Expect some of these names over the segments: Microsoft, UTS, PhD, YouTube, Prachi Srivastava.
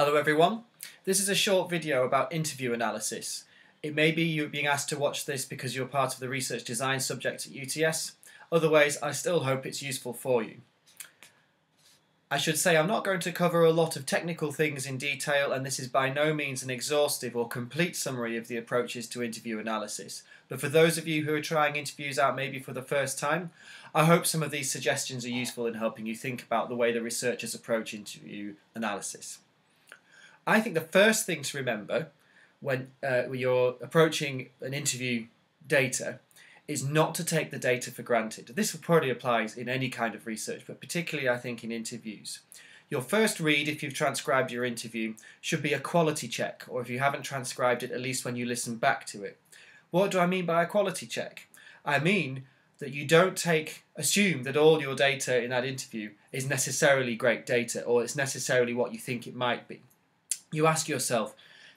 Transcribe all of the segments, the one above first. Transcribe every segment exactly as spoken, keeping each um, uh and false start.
Hello everyone, this is a short video about interview analysis. It may be you're being asked to watch this because you're part of the research design subject at U T S, otherwise I still hope it's useful for you. I should say I'm not going to cover a lot of technical things in detail, and this is by no means an exhaustive or complete summary of the approaches to interview analysis, but for those of you who are trying interviews out maybe for the first time, I hope some of these suggestions are useful in helping you think about the way the researchers approach interview analysis. I think the first thing to remember when, uh, when you're approaching an interview data is not to take the data for granted. This probably applies in any kind of research, but particularly I think in interviews. Your first read, if you've transcribed your interview, should be a quality check, or if you haven't transcribed it, at least when you listen back to it. What do I mean by a quality check? I mean that you don't take assume that all your data in that interview is necessarily great data, or it's necessarily what you think it might be. You ask yourself,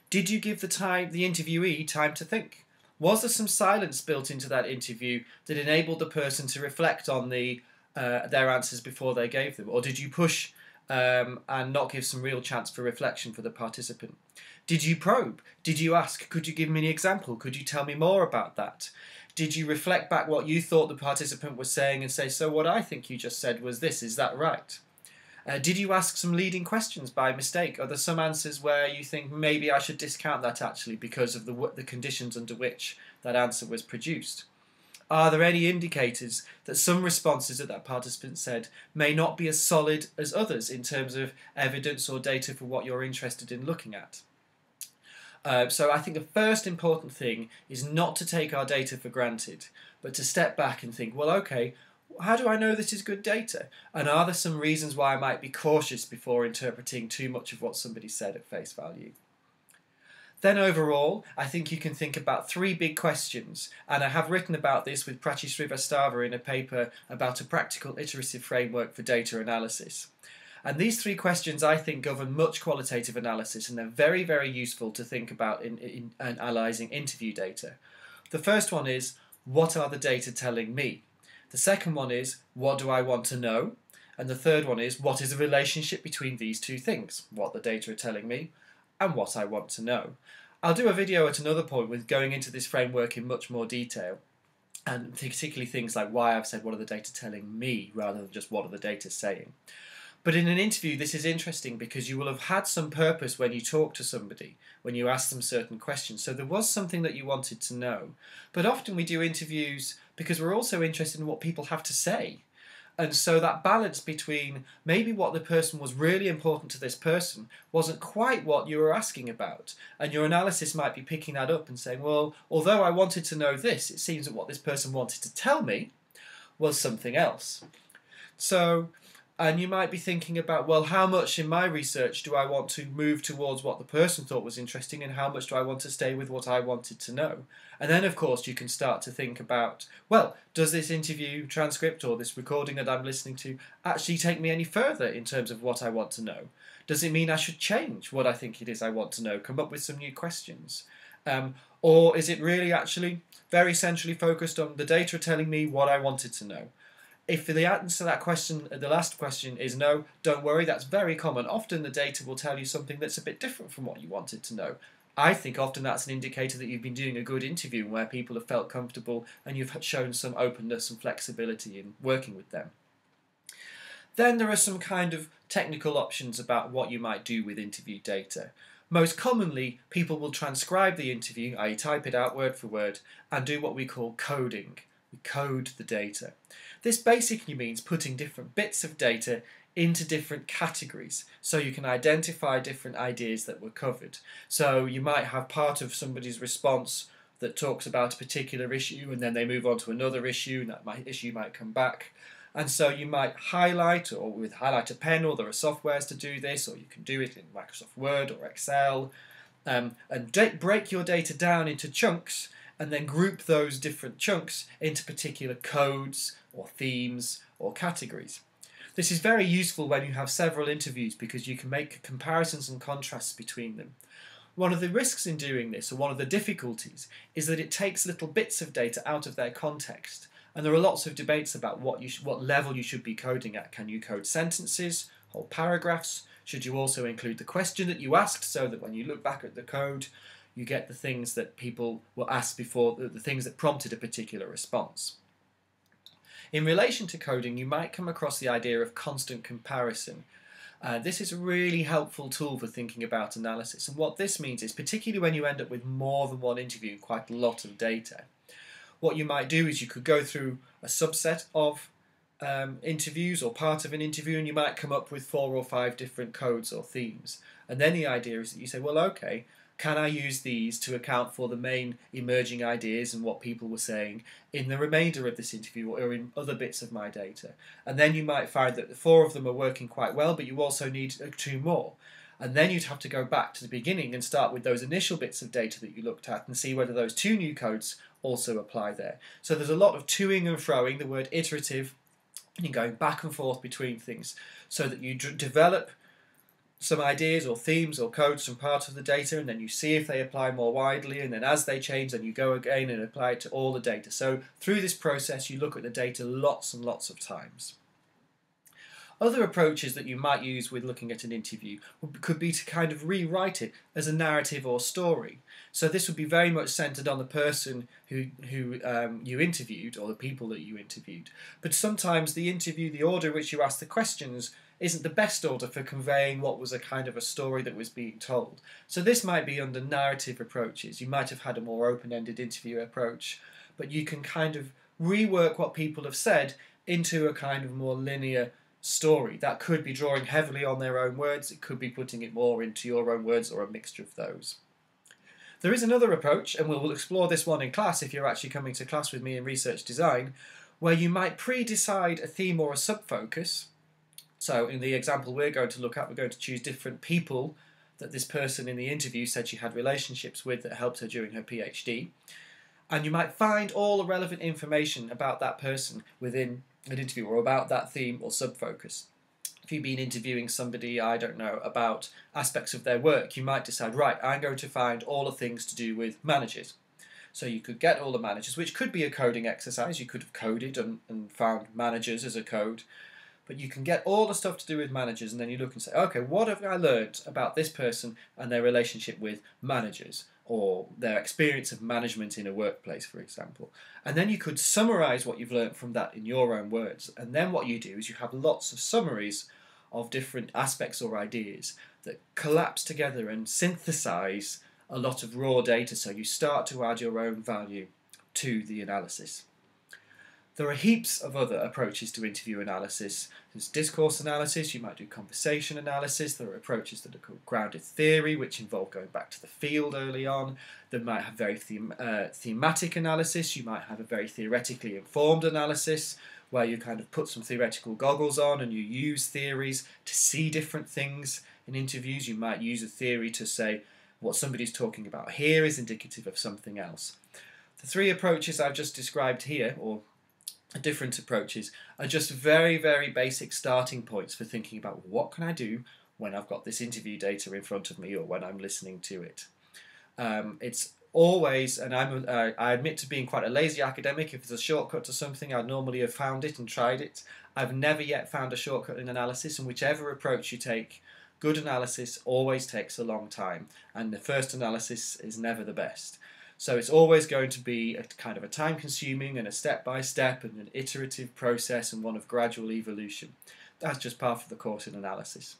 did you give the time, the interviewee time to think? Was there some silence built into that interview that enabled the person to reflect on the, uh, their answers before they gave them? Or did you push um, and not give some real chance for reflection for the participant? Did you probe? Did you ask, could you give me an example? Could you tell me more about that? Did you reflect back what you thought the participant was saying and say, so what I think you just said was this, is that right? Uh, did you ask some leading questions by mistake? Are there some answers where you think maybe I should discount that actually because of the, w the conditions under which that answer was produced? Are there any indicators that some responses that that participant said may not be as solid as others in terms of evidence or data for what you're interested in looking at? Uh, so I think the first important thing is not to take our data for granted, but to step back and think, well, okay, how do I know this is good data? And are there some reasons why I might be cautious before interpreting too much of what somebody said at face value? Then overall, I think you can think about three big questions, and I have written about this with Prachi Srivastava in a paper about a practical iterative framework for data analysis. And these three questions, I think, govern much qualitative analysis, and they're very, very useful to think about in, in, in analysing interview data. The first one is, what are the data telling me? The second one is, what do I want to know? And the third one is, what is the relationship between these two things? What the data are telling me and what I want to know. I'll do a video at another point with going into this framework in much more detail, and particularly things like why I've said what are the data telling me rather than just what are the data saying. But in an interview, this is interesting because you will have had some purpose when you talk to somebody, when you ask them certain questions. So there was something that you wanted to know. But often we do interviews because we're also interested in what people have to say. And so that balance between maybe what the person was really important to this person wasn't quite what you were asking about. And your analysis might be picking that up and saying, well, although I wanted to know this, it seems that what this person wanted to tell me was something else. So... And you might be thinking about, well, how much in my research do I want to move towards what the person thought was interesting, and how much do I want to stay with what I wanted to know? And then, of course, you can start to think about, well, does this interview transcript or this recording that I'm listening to actually take me any further in terms of what I want to know? Does it mean I should change what I think it is I want to know, come up with some new questions? Um, or is it really actually very centrally focused on the data telling me what I wanted to know? If the answer to that question, the last question, is no, don't worry, that's very common. Often the data will tell you something that's a bit different from what you wanted to know. I think often that's an indicator that you've been doing a good interview where people have felt comfortable and you've shown some openness and flexibility in working with them. Then there are some kind of technical options about what you might do with interview data. Most commonly, people will transcribe the interview, that is type it out word for word, and do what we call coding. We code the data. This basically means putting different bits of data into different categories so you can identify different ideas that were covered. So you might have part of somebody's response that talks about a particular issue, and then they move on to another issue, and that might, issue might come back. And so you might highlight, or with highlighter pen, or there are softwares to do this, or you can do it in Microsoft Word or Excel, um, and break your data down into chunks, and then group those different chunks into particular codes or themes or categories. This is very useful when you have several interviews because you can make comparisons and contrasts between them. One of the risks in doing this, or one of the difficulties, is that it takes little bits of data out of their context, and there are lots of debates about what, you sh what level you should be coding at. Can you code sentences, whole paragraphs? Should you also include the question that you asked, so that when you look back at the code, you get the things that people were asked before, the, the things that prompted a particular response. In relation to coding, you might come across the idea of constant comparison. Uh, this is a really helpful tool for thinking about analysis, and what this means is, particularly when you end up with more than one interview, quite a lot of data, what you might do is you could go through a subset of um, interviews or part of an interview, and you might come up with four or five different codes or themes. And then the idea is that you say, well, okay, can I use these to account for the main emerging ideas and what people were saying in the remainder of this interview or in other bits of my data? And then you might find that the four of them are working quite well, but you also need two more. And then you'd have to go back to the beginning and start with those initial bits of data that you looked at and see whether those two new codes also apply there. So there's a lot of toing and froing, the word iterative, and going back and forth between things, so that you d develop some ideas or themes or codes from part of the data, and then you see if they apply more widely, and then as they change, then you go again and apply it to all the data. So through this process you look at the data lots and lots of times. Other approaches that you might use with looking at an interview could be to kind of rewrite it as a narrative or story. So this would be very much centred on the person who, who um, you interviewed, or the people that you interviewed. But sometimes the interview, the order in which you ask the questions, isn't the best order for conveying what was a kind of a story that was being told. So this might be under narrative approaches. You might have had a more open-ended interview approach, but you can kind of rework what people have said into a kind of more linear story. That could be drawing heavily on their own words, it could be putting it more into your own words, or a mixture of those. There is another approach, and we'll explore this one in class if you're actually coming to class with me in research design, where you might pre-decide a theme or a sub-focus. So in the example we're going to look at, we're going to choose different people that this person in the interview said she had relationships with that helped her during her PhD. And you might find all the relevant information about that person within an interview, or about that theme or sub-focus. If you've been interviewing somebody, I don't know, about aspects of their work, you might decide, right, I'm going to find all the things to do with managers. So you could get all the managers, which could be a coding exercise. You could have coded and, and found managers as a code. But you can get all the stuff to do with managers, and then you look and say, okay, what have I learned about this person and their relationship with managers, or their experience of management in a workplace, for example. And then you could summarise what you've learned from that in your own words. And then what you do is you have lots of summaries of different aspects or ideas that collapse together and synthesise a lot of raw data, so you start to add your own value to the analysis. There are heaps of other approaches to interview analysis. There's discourse analysis, you might do conversation analysis, there are approaches that are called grounded theory, which involve going back to the field early on. They might have very them uh, thematic analysis, you might have a very theoretically informed analysis, where you kind of put some theoretical goggles on and you use theories to see different things in interviews. You might use a theory to say what somebody's talking about here is indicative of something else. The three approaches I've just described here, or different approaches, are just very, very basic starting points for thinking about what can I do when I've got this interview data in front of me, or when I'm listening to it. Um, it's always, and I'm, uh, I admit to being quite a lazy academic, if there's a shortcut to something I'd normally have found it and tried it. I've never yet found a shortcut in analysis, and whichever approach you take, good analysis always takes a long time, and the first analysis is never the best. So it's always going to be a kind of a time-consuming and a step-by-step and an iterative process, and one of gradual evolution. That's just part of the course in analysis.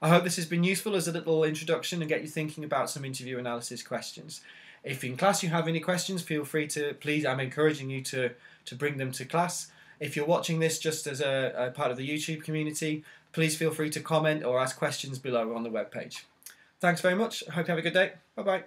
I hope this has been useful as a little introduction and get you thinking about some interview analysis questions. If in class you have any questions, feel free to, please, I'm encouraging you to, to bring them to class. If you're watching this just as a, a part of the YouTube community, please feel free to comment or ask questions below on the webpage. Thanks very much. I hope you have a good day. Bye-bye.